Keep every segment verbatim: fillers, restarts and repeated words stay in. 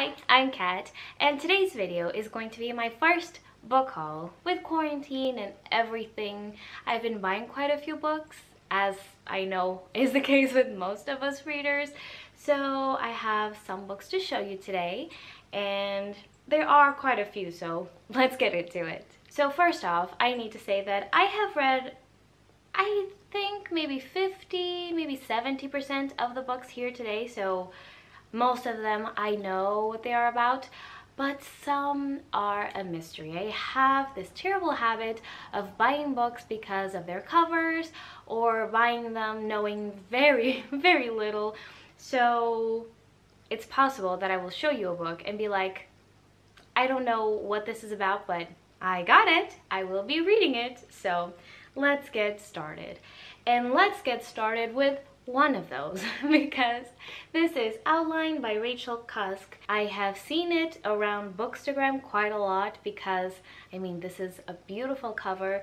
Hi, I'm Kat, and today's video is going to be my first book haul. With quarantine and everything, I've been buying quite a few books, as I know is the case with most of us readers. So I have some books to show you today, and there are quite a few, so let's get into it. So first off, I need to say that I have read, I think, maybe fifty, maybe seventy percent of the books here today, so most of them I know what they are about, but some are a mystery. I have this terrible habit of buying books because of their covers, or buying them knowing very, very little. So it's possible that I will show you a book and be like, I don't know what this is about, but I got it. I will be reading it. So let's get started. And let's get started with one of those, because this is Outline by Rachel Cusk. I have seen it around Bookstagram quite a lot because, I mean, this is a beautiful cover,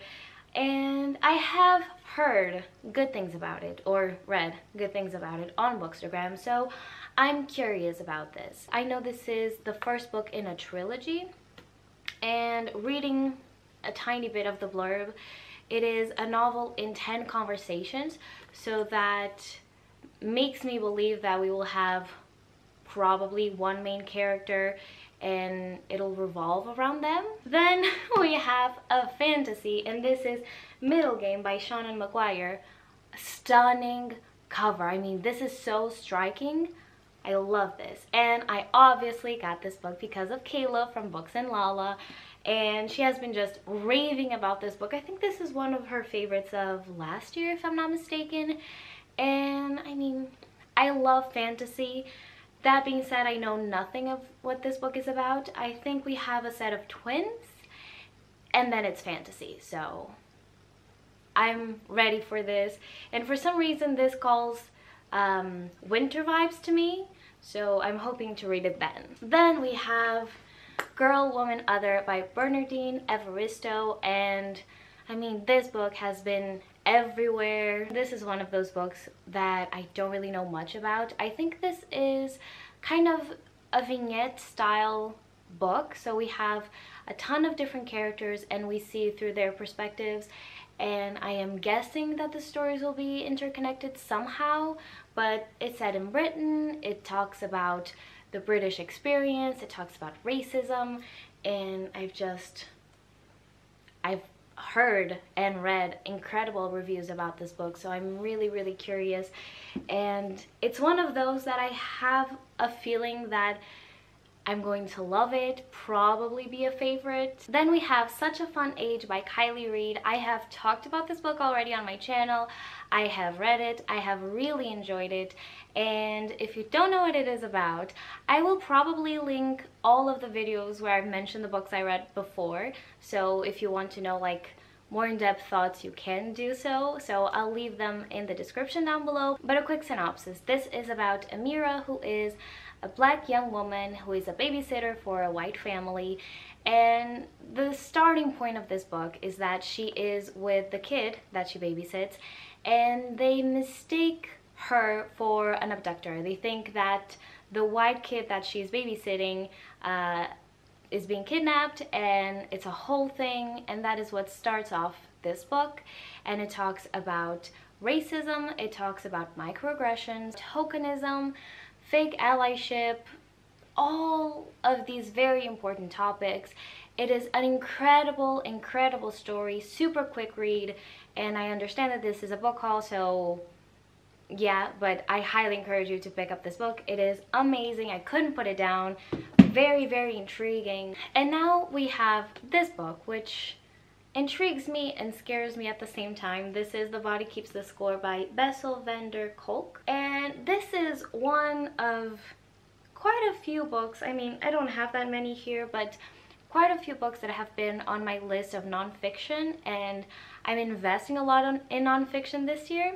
and I have heard good things about it, or read good things about it on Bookstagram, so I'm curious about this. I know this is the first book in a trilogy, and reading a tiny bit of the blurb, it is a novel in ten conversations, so that makes me believe that we will have probably one main character and it'll revolve around them. Then we have a fantasy, and this is Middle Game by Seanan McGuire. Stunning cover. I mean, this is so striking. I love this. And I obviously got this book because of Kayla from Books and Lala. And she has been just raving about this book. I think this is one of her favorites of last year, if I'm not mistaken. And I mean, I love fantasy. That being said, I know nothing of what this book is about. I think we have a set of twins, and then it's fantasy. So I'm ready for this. And for some reason, this calls um, winter vibes to me. So I'm hoping to read it then. Then we have Girl, Woman, Other by Bernardine Evaristo, and I mean, this book has been everywhere. This is one of those books that I don't really know much about. I think this is kind of a vignette style book, so we have a ton of different characters and we see through their perspectives, and I am guessing that the stories will be interconnected somehow, but it's set in Britain, it talks about the British experience, it talks about racism, and I've just, I've heard and read incredible reviews about this book, so I'm really, really curious. And it's one of those that I have a feeling that I'm going to love it, probably be a favorite. Then we have Such a Fun Age by Kylie Reed. I have talked about this book already on my channel. I have read it, I have really enjoyed it, and if you don't know what it is about, I will probably link all of the videos where I've mentioned the books I read before, so if you want to know like more in-depth thoughts, you can do so, so I'll leave them in the description down below. But a quick synopsis, this is about Amira, who is a black young woman who is a babysitter for a white family, and the starting point of this book is that she is with the kid that she babysits, and they mistake her for an abductor. They think that the white kid that she's babysitting uh, is being kidnapped, and it's a whole thing, and that is what starts off this book. And it talks about racism, it talks about microaggressions, tokenism, fake allyship, all of these very important topics. It is an incredible, incredible story, super quick read, and I understand that this is a book haul, so yeah, but I highly encourage you to pick up this book. It is amazing, I couldn't put it down. Very, very intriguing. And now we have this book, which intrigues me and scares me at the same time. This is The Body Keeps the Score by Bessel van der Kolk. And this is one of quite a few books, I mean, I don't have that many here, but quite a few books that have been on my list of nonfiction, and I'm investing a lot on, in nonfiction this year.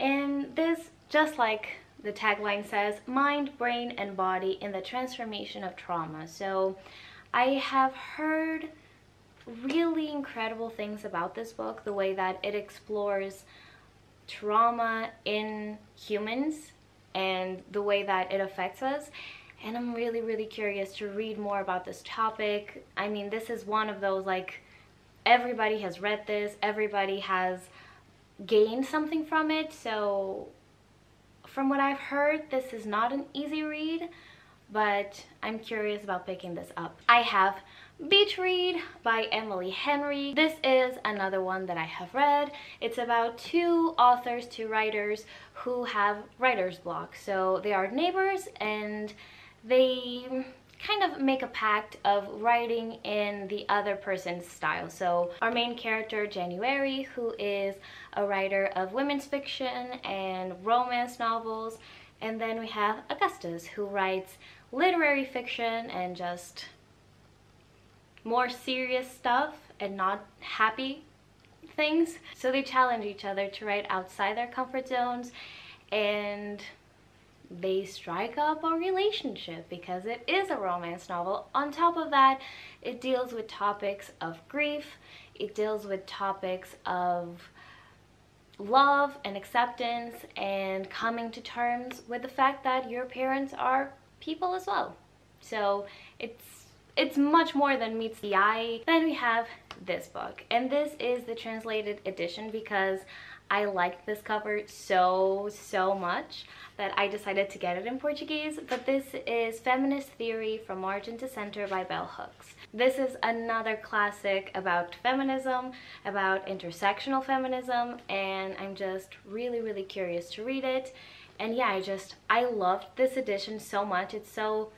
And this, just like the tagline says, mind, brain, and body in the transformation of trauma. So I have heard really incredible things about this book, the way that it explores trauma in humans and the way that it affects us. and I'm really, really curious to read more about this topic. I mean, this is one of those, like, everybody has read this, everybody has gained something from it, so from what I've heard, this is not an easy read, but I'm curious about picking this up. I have Beach Read by Emily Henry. This is another one that I have read. It's about two authors, two writers who have writer's block. So they are neighbors and they kind of make a pact of writing in the other person's style. So our main character, January, who is a writer of women's fiction and romance novels, and then we have Augustus, who writes literary fiction and just more serious stuff and not happy things. So they challenge each other to write outside their comfort zones, and they strike up a relationship because it is a romance novel. On top of that, it deals with topics of grief, it deals with topics of love and acceptance and coming to terms with the fact that your parents are people as well. So it's It's much more than meets the eye. Then we have this book, and this is the translated edition because I liked this cover so, so much that I decided to get it in Portuguese, but this is Feminist Theory from Margin to Center by Bell Hooks. This is another classic about feminism, about intersectional feminism, and I'm just really, really curious to read it. And yeah, I just, I loved this edition so much. It's so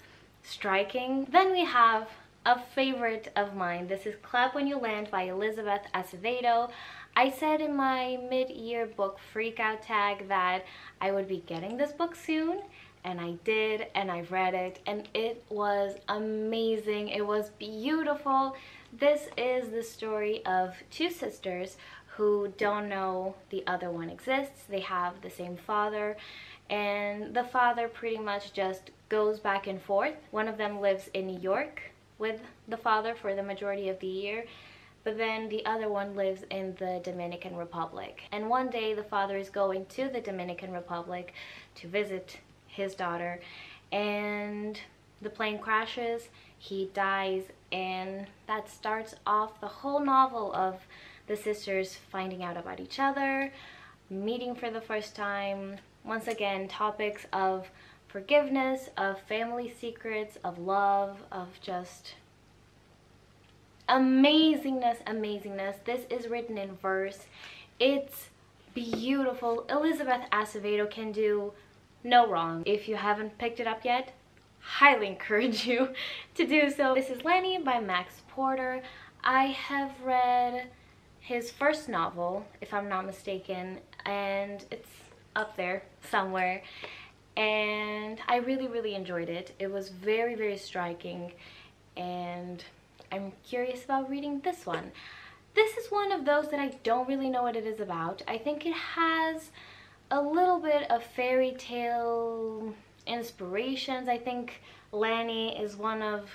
striking. Then we have a favorite of mine. This is Clap When You Land by Elizabeth Acevedo. I said in my mid-year book freakout tag that I would be getting this book soon, and I did, and I read it, and it was amazing. It was beautiful. This is the story of two sisters who don't know the other one exists. They have the same father, and the father pretty much just goes back and forth. One of them lives in New York with the father for the majority of the year, but then the other one lives in the Dominican Republic. And one day the father is going to the Dominican Republic to visit his daughter, and the plane crashes, he dies, and that starts off the whole novel of the sisters finding out about each other, meeting for the first time. Once again, topics of forgiveness, of family secrets, of love, of just amazingness, amazingness. This is written in verse. It's beautiful. Elizabeth Acevedo can do no wrong. If you haven't picked it up yet, highly encourage you to do so. This is Lenny by Max Porter. I have read his first novel, if I'm not mistaken, and it's up there somewhere, and I really, really enjoyed it. It was very, very striking, and I'm curious about reading this one. This is one of those that I don't really know what it is about. I think it has a little bit of fairy tale inspirations. I think Lanny is one of,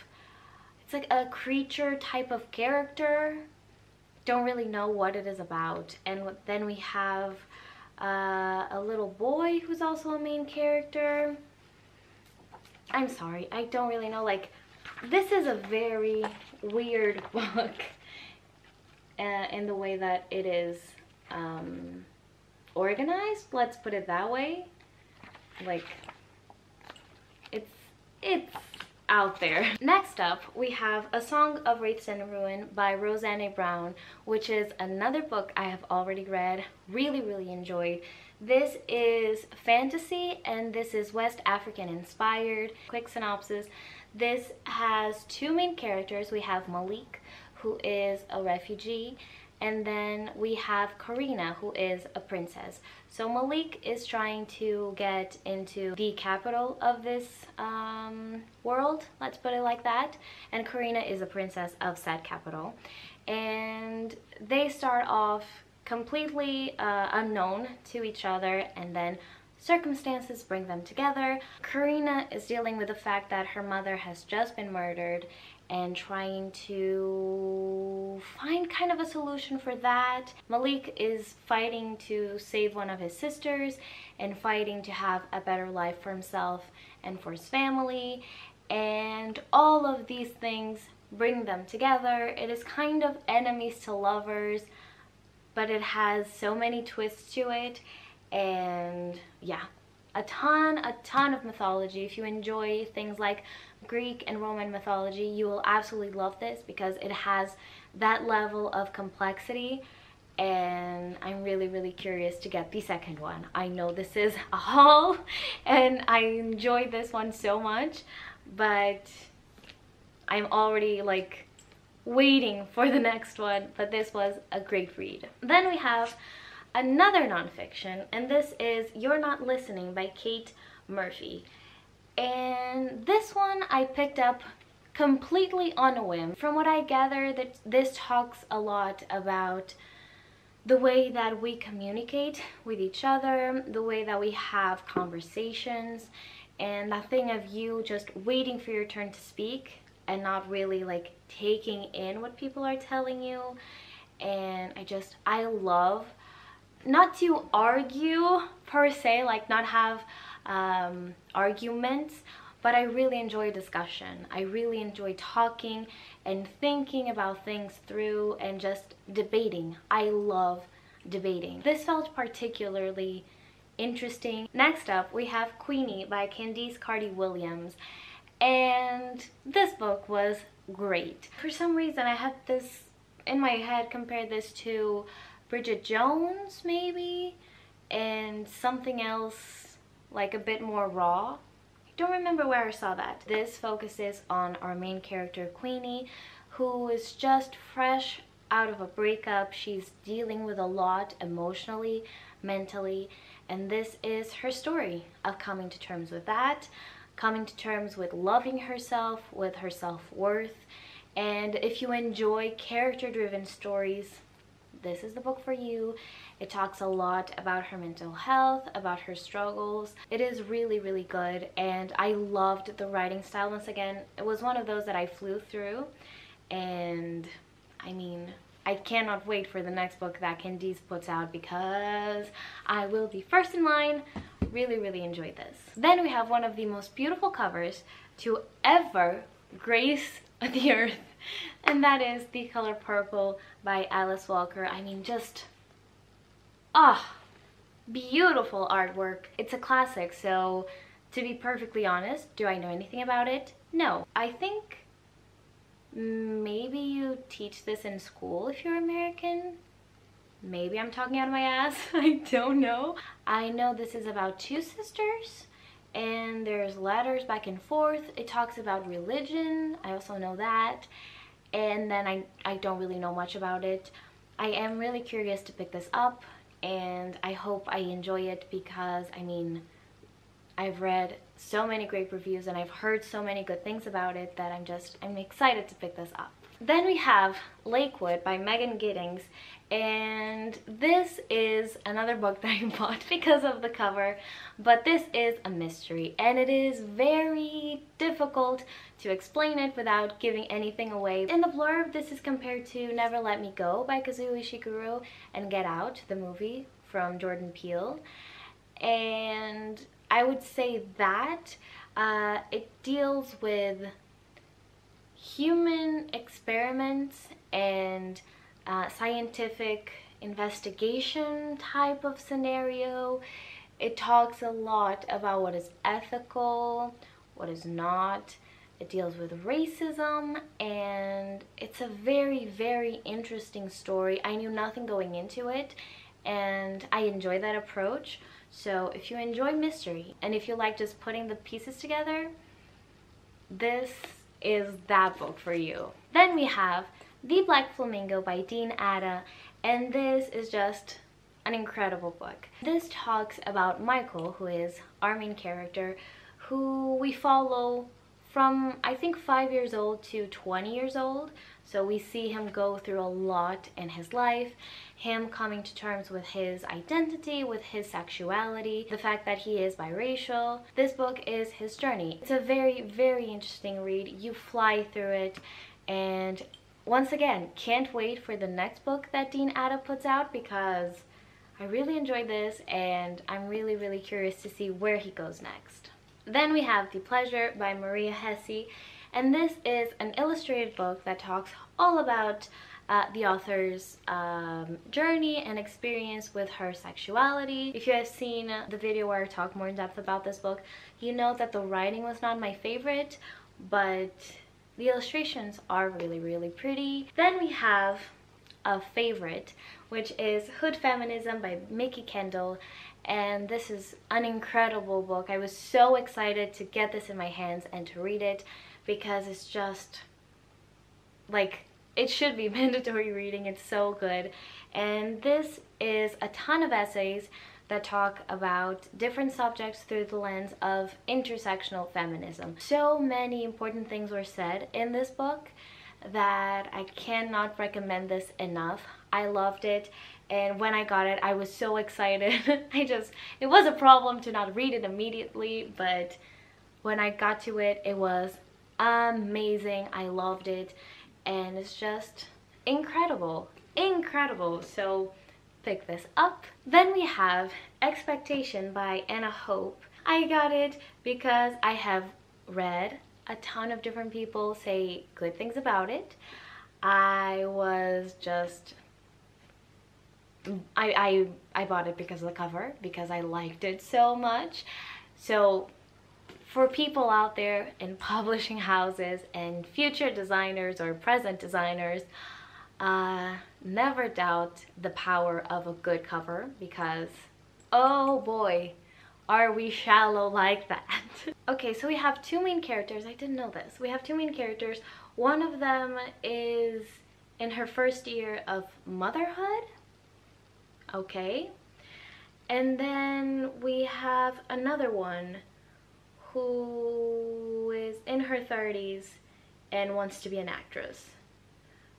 it's like a creature type of character. Don't really know what it is about. And then we have uh, a little boy who's also a main character. I'm sorry, I don't really know. Like, this is a very weird book uh, in the way that it is um, organized. Let's put it that way. Like, it's it's. out there. Next up, we have A Song of Wraiths and Ruin by Rosanne Brown, which is another book I have already read, really, really enjoyed. This is fantasy, and this is West African inspired. Quick synopsis. This has two main characters. We have Malik, who is a refugee, and then we have Karina, who is a princess. So Malik is trying to get into the capital of this um, world, let's put it like that, and Karina is a princess of said capital. And they start off completely uh, unknown to each other, and then circumstances bring them together. Karina is dealing with the fact that her mother has just been murdered, and trying to find kind of a solution for that. Malik is fighting to save one of his sisters and fighting to have a better life for himself and for his family, and all of these things bring them together. It is kind of enemies to lovers, but it has so many twists to it, and yeah, a ton, a ton of mythology. If you enjoy things like Greek and Roman mythology, you will absolutely love this because it has that level of complexity, and I'm really, really curious to get the second one. I know this is a haul, and I enjoyed this one so much, but I'm already like waiting for the next one, but this was a great read. Then we have another nonfiction, and this is You're Not Listening by Kate Murphy. And this one I picked up completely on a whim. From what I gather, that this talks a lot about the way that we communicate with each other, the way that we have conversations, and that thing of you just waiting for your turn to speak and not really like taking in what people are telling you. And I just, I love, not to argue per se, like not have um, arguments, but I really enjoy discussion. I really enjoy talking and thinking about things through and just debating. I love debating. This felt particularly interesting. Next up, we have Queenie by Candice Carty-Williams. And this book was great. For some reason, I had this in my head, compared this to Bridget Jones, maybe, and something else like a bit more raw. Don't remember where I saw that. This focuses on our main character Queenie, who is just fresh out of a breakup. She's dealing with a lot emotionally, mentally, and this is her story of coming to terms with that, coming to terms with loving herself, with her self-worth. And if you enjoy character-driven stories, this is the book for you. It talks a lot about her mental health, about her struggles. It is really, really good, and I loved the writing style. Once again, it was one of those that I flew through, and I mean, I cannot wait for the next book that Candice puts out because I will be first in line. Really, really enjoyed this. Then we have one of the most beautiful covers to ever grace the earth, and that is The Color Purple by Alice Walker. I mean, just ah oh, beautiful artwork. It's a classic, so to be perfectly honest, do I know anything about it? No. I think maybe you teach this in school if you're American. Maybe I'm talking out of my ass. I don't know. I know this is about two sisters, and there's letters back and forth. It talks about religion. I also know that. And then I, I don't really know much about it. I am really curious to pick this up, and I hope I enjoy it because, I mean, I've read so many great reviews and I've heard so many good things about it that I'm just, I'm excited to pick this up. Then we have Lakewood by Megan Giddings, and this is another book that I bought because of the cover, but this is a mystery, and it is very difficult to explain it without giving anything away. In the blurb, this is compared to Never Let Me Go by Kazuo Ishiguro and Get Out, the movie from Jordan Peele, and I would say that uh, it deals with human experiments and uh, scientific investigation type of scenario. It talks a lot about what is ethical, what is not. It deals with racism, and it's a very, very interesting story. I knew nothing going into it, and I enjoy that approach. So if you enjoy mystery, and if you like just putting the pieces together, this is that book for you. Then we have The Black Flamingo by Dean Atta, and this is just an incredible book. This talks about Michael, who is our main character, who we follow from I think five years old to twenty years old. So we see him go through a lot in his life, him coming to terms with his identity, with his sexuality, the fact that he is biracial. This book is his journey. It's a very, very interesting read. You fly through it, and once again, can't wait for the next book that Dean Atta puts out because I really enjoyed this, and I'm really, really curious to see where he goes next. Then we have The Pleasure by Maria Hesse, and this is an illustrated book that talks all about Uh, the author's um, journey and experience with her sexuality. If you have seen the video where I talk more in depth about this book, you know that the writing was not my favorite, but the illustrations are really, really pretty. Then we have a favorite, which is Hood Feminism by Mikki Kendall, and this is an incredible book. I was so excited to get this in my hands and to read it because it's just like, it should be mandatory reading. It's so good. And this is a ton of essays that talk about different subjects through the lens of intersectional feminism. So many important things were said in this book that I cannot recommend this enough. I loved it, and when I got it, I was so excited. I just, it was a problem to not read it immediately, but when I got to it, it was amazing. I loved it. And it's just incredible, incredible. So pick this up. Then we have Expectation by Anna Hope. I got it because I have read a ton of different people say good things about it. I was just, I, I, I bought it because of the cover, because I liked it so much. So for people out there in publishing houses and future designers or present designers, uh, never doubt the power of a good cover, because oh boy, are we shallow like that. Okay, so we have two main characters. I didn't know this. We have two main characters. One of them is in her first year of motherhood. Okay. And then we have another one who is in her thirties and wants to be an actress.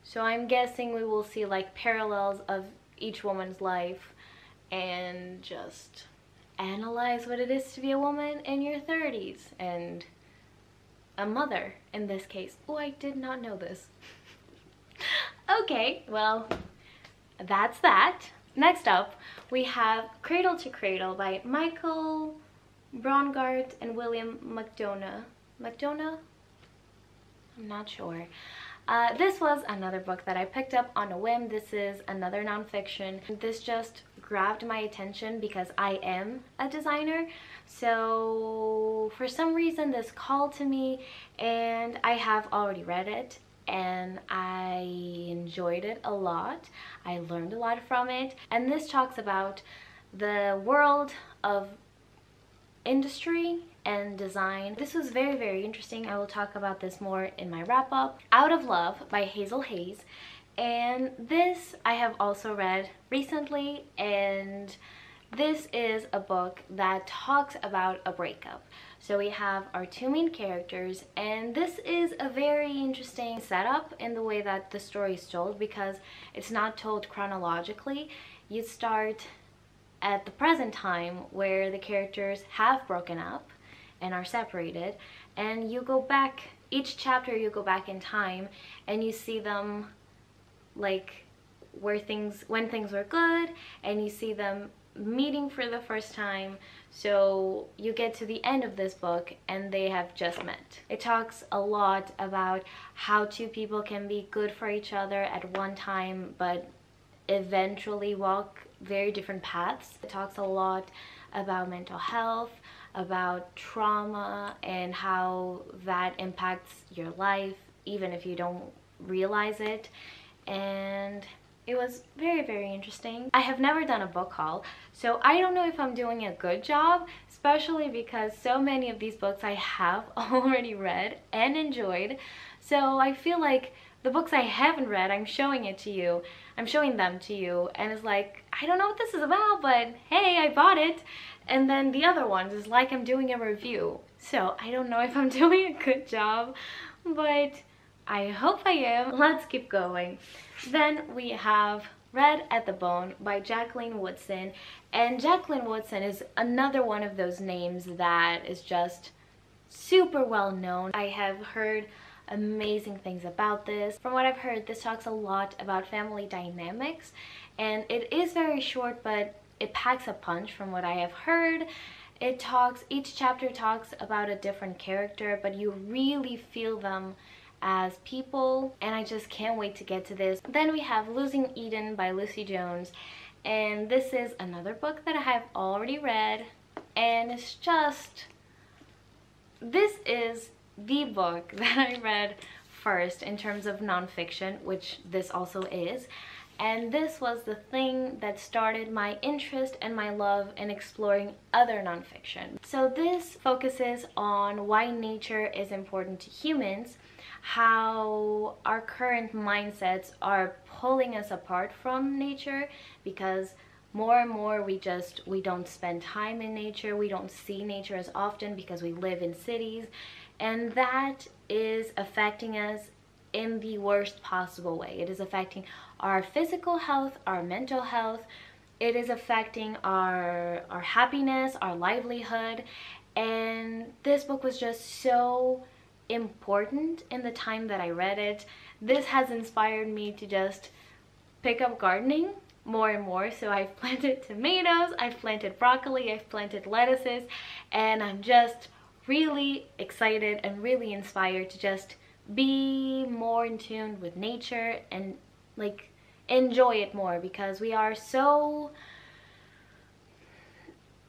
So I'm guessing we will see like parallels of each woman's life and just analyze what it is to be a woman in your thirties and a mother in this case. Oh, I did not know this. Okay, well, that's that. Next up, we have Cradle to Cradle by Michael Braungart and William McDonough. McDonough? I'm not sure. Uh, this was another book that I picked up on a whim. This is another nonfiction. This just grabbed my attention because I am a designer. So for some reason this called to me, and I have already read it and I enjoyed it a lot. I learned a lot from it. And this talks about the world of industry and design. This was very, very interesting. I will talk about this more in my wrap-up. Out of Love by Hazel Hayes, and this I have also read recently, and this is a book that talks about a breakup. So we have our two main characters, and this is a very interesting setup in the way that the story is told, because it's not told chronologically. You start at the present time where the characters have broken up and are separated, and you go back, each chapter you go back in time and you see them like where things, when things were good, and you see them meeting for the first time. So you get to the end of this book and they have just met. It talks a lot about how two people can be good for each other at one time but eventually walk very different paths. It talks a lot about mental health, about trauma, and how that impacts your life even if you don't realize it, and it was very, very interesting. I have never done a book haul, so I don't know if I'm doing a good job, especially because so many of these books I have already read and enjoyed. So I feel like the books I haven't read, I'm showing it to you, I'm showing them to you, and it's like, I don't know what this is about, but hey, I bought it. And then the other ones is like I'm doing a review. So I don't know if I'm doing a good job, but I hope I am. Let's keep going. Then we have Red at the Bone by Jacqueline Woodson, and Jacqueline Woodson is another one of those names that is just super well known. I have heard amazing things about this. From what I've heard, this talks a lot about family dynamics, and it is very short, but it packs a punch from what I have heard. it talks, each chapter talks about a different character, but you really feel them as people, and I just can't wait to get to this. Then we have Losing Eden by Lucy Jones, and this is another book that I have already read, and it's just, this is the book that I read first in terms of nonfiction, which this also is, and this was the thing that started my interest and my love in exploring other nonfiction. So this focuses on why nature is important to humans, how our current mindsets are pulling us apart from nature, because more and more we just we don't spend time in nature, we don't see nature as often because we live in cities, and that is affecting us in the worst possible way. It is affecting our physical health, our mental health, it is affecting our our happiness, our livelihood, and this book was just so important in the time that I read it. This has inspired me to just pick up gardening more and more, so I've planted tomatoes, I've planted broccoli, I've planted lettuces, and I'm just really excited and really inspired to just be more in tune with nature and like enjoy it more, because we are so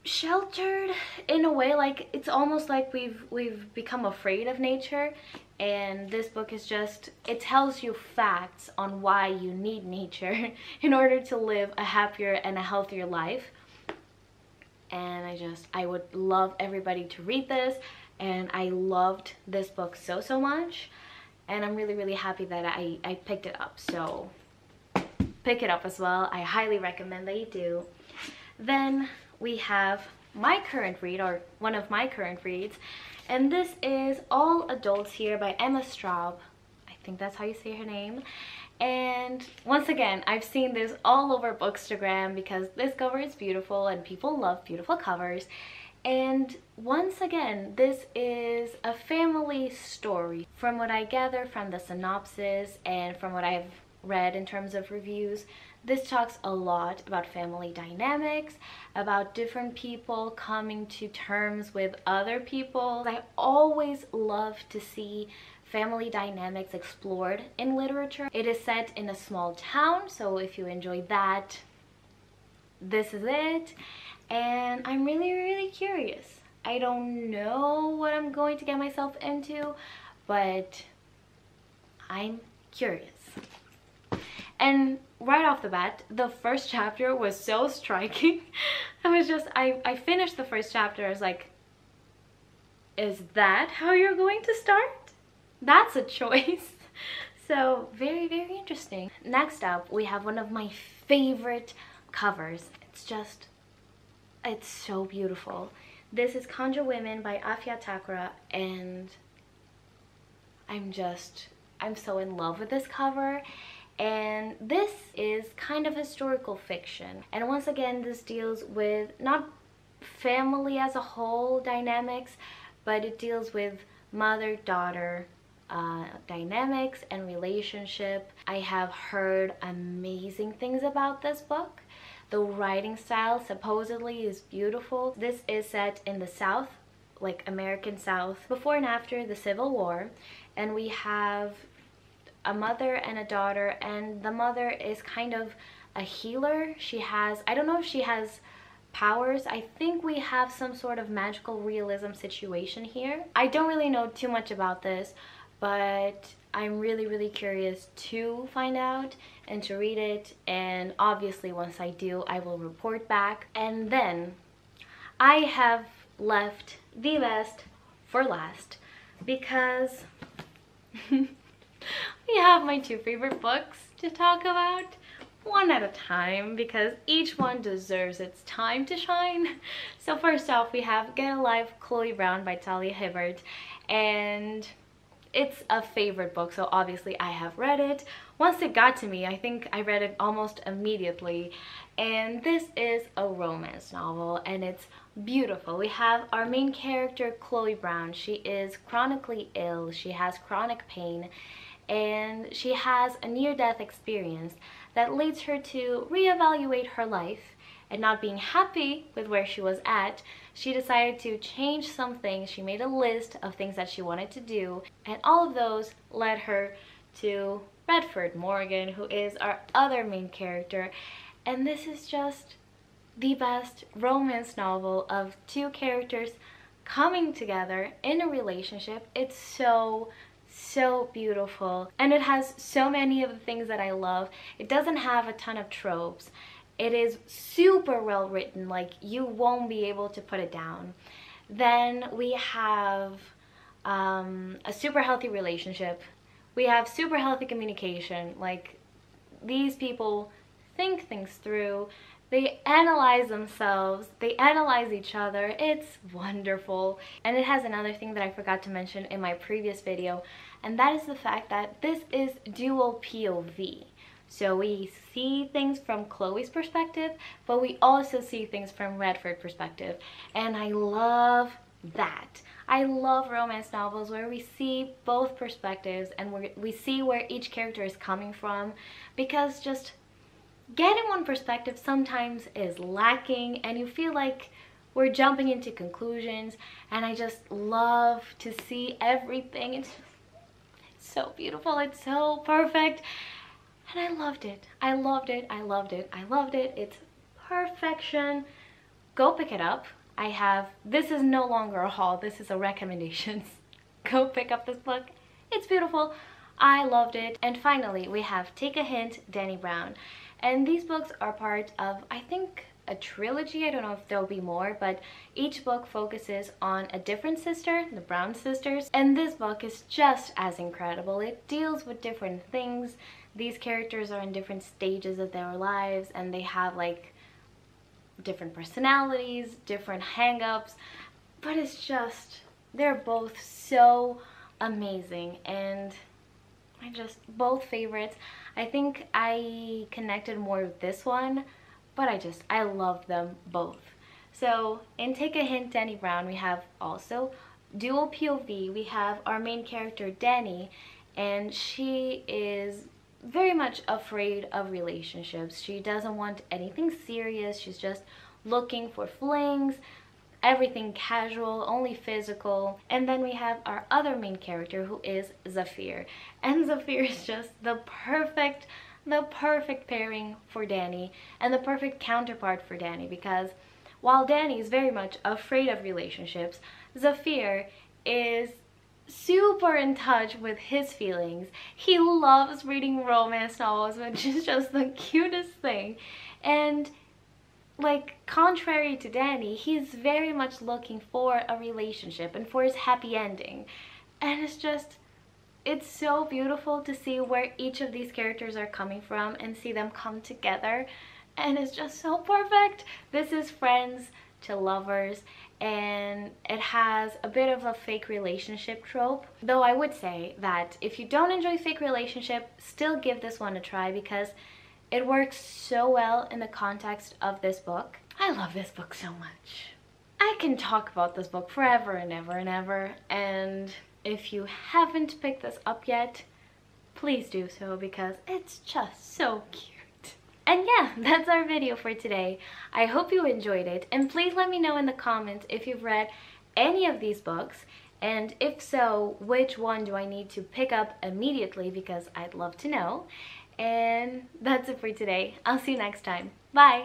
sheltered in a way. Like it's almost like we've we've become afraid of nature, and this book is just, it tells you facts on why you need nature in order to live a happier and a healthier life, and I just I would love everybody to read this, and I loved this book so so much, and I'm really really happy that I, I picked it up, so pick it up as well. I highly recommend that you do. Then we have my current read, or one of my current reads, and this is All Adults Here by Emma Straub. I think that's how you say her name. And once again, I've seen this all over Bookstagram because this cover is beautiful and people love beautiful covers. And once again, this is a family story. From what I gather from the synopsis and from what I've read in terms of reviews, this talks a lot about family dynamics, about different people coming to terms with other people. I always love to see family dynamics explored in literature. It is set in a small town, so if you enjoy that, this is it. And I'm really really curious. I don't know what I'm going to get myself into, but I'm curious. And right off the bat, the first chapter was so striking. I was just, I, I finished the first chapter, I was like, is that how you're going to start? That's a choice. So very, very interesting. Next up, we have one of my favorite covers. It's just, it's so beautiful. This is Conjure Women by Afia Takra, and I'm just, I'm so in love with this cover. And this is kind of historical fiction, and once again this deals with not family as a whole dynamics, but it deals with mother-daughter uh, dynamics and relationship. I have heard amazing things about this book. The writing style supposedly is beautiful. This is set in the South, like American South, before and after the Civil War, and we have a mother and a daughter, and the mother is kind of a healer. She has, I don't know if she has powers. I think we have some sort of magical realism situation here. I don't really know too much about this, but I'm really really curious to find out and to read it, and obviously once I do, I will report back. And then I have left the best for last, because we have my two favorite books to talk about, one at a time, because each one deserves its time to shine. So first off, we have Get Alive, Chloe Brown by Talia Hibbert, and it's a favorite book, so obviously I have read it. Once it got to me, I think I read it almost immediately, and this is a romance novel, and it's beautiful. We have our main character, Chloe Brown. She is chronically ill, she has chronic pain, and she has a near-death experience that leads her to reevaluate her life and not being happy with where she was at, she decided to change some things. She made a list of things that she wanted to do, and all of those led her to Redford Morgan, who is our other main character. And this is just the best romance novel of two characters coming together in a relationship. It's so, so beautiful, and it has so many of the things that I love. It doesn't have a ton of tropes. It is super well written, like you won't be able to put it down. Then we have um, a super healthy relationship. We have super healthy communication, like these people think things through, they analyze themselves, they analyze each other. It's wonderful. And it has another thing that I forgot to mention in my previous video, and that is the fact that this is dual P O V. So we see things from Chloe's perspective, but we also see things from Redford's perspective, and I love that. I love romance novels where we see both perspectives and where we see where each character is coming from, because just getting one perspective sometimes is lacking, and you feel like we're jumping into conclusions, and I just love to see everything. It's so beautiful, it's so perfect, and I loved it. I loved it, I loved it, I loved it. It's perfection. Go pick it up. I have, this is no longer a haul, this is a recommendation. Go pick up this book, it's beautiful. I loved it. And finally, we have Take a Hint, Danny Brown. And these books are part of, I think, a trilogy. I don't know if there'll be more, but each book focuses on a different sister, the Brown sisters. And this book is just as incredible. It deals with different things. These characters are in different stages of their lives, and they have like different personalities, different hang-ups. But it's just, they're both so amazing, and I just, both favorites. I think I connected more with this one, but I just, I love them both. So in Take a Hint, Danny Brown, we have also dual P O V. We have our main character, Danny, and she is very much afraid of relationships. She doesn't want anything serious. She's just looking for flings, everything casual, only physical. And then we have our other main character, who is Zafir. And Zafir is just the perfect, the perfect pairing for Danny, and the perfect counterpart for Danny, because while Danny is very much afraid of relationships, Zafir is super in touch with his feelings. He loves reading romance novels, which is just the cutest thing. And like, contrary to Danny, he's very much looking for a relationship and for his happy ending. And it's just, it's so beautiful to see where each of these characters are coming from and see them come together. And it's just so perfect. This is friends to lovers, and it has a bit of a fake relationship trope. Though I would say that if you don't enjoy fake relationship, still give this one a try, because it works so well in the context of this book. I love this book so much. I can talk about this book forever and ever and ever, and if you haven't picked this up yet, please do so, because it's just so cute. And yeah, that's our video for today. I hope you enjoyed it, and please let me know in the comments if you've read any of these books, and if so, which one do I need to pick up immediately, because I'd love to know. And that's it for today. I'll see you next time. Bye!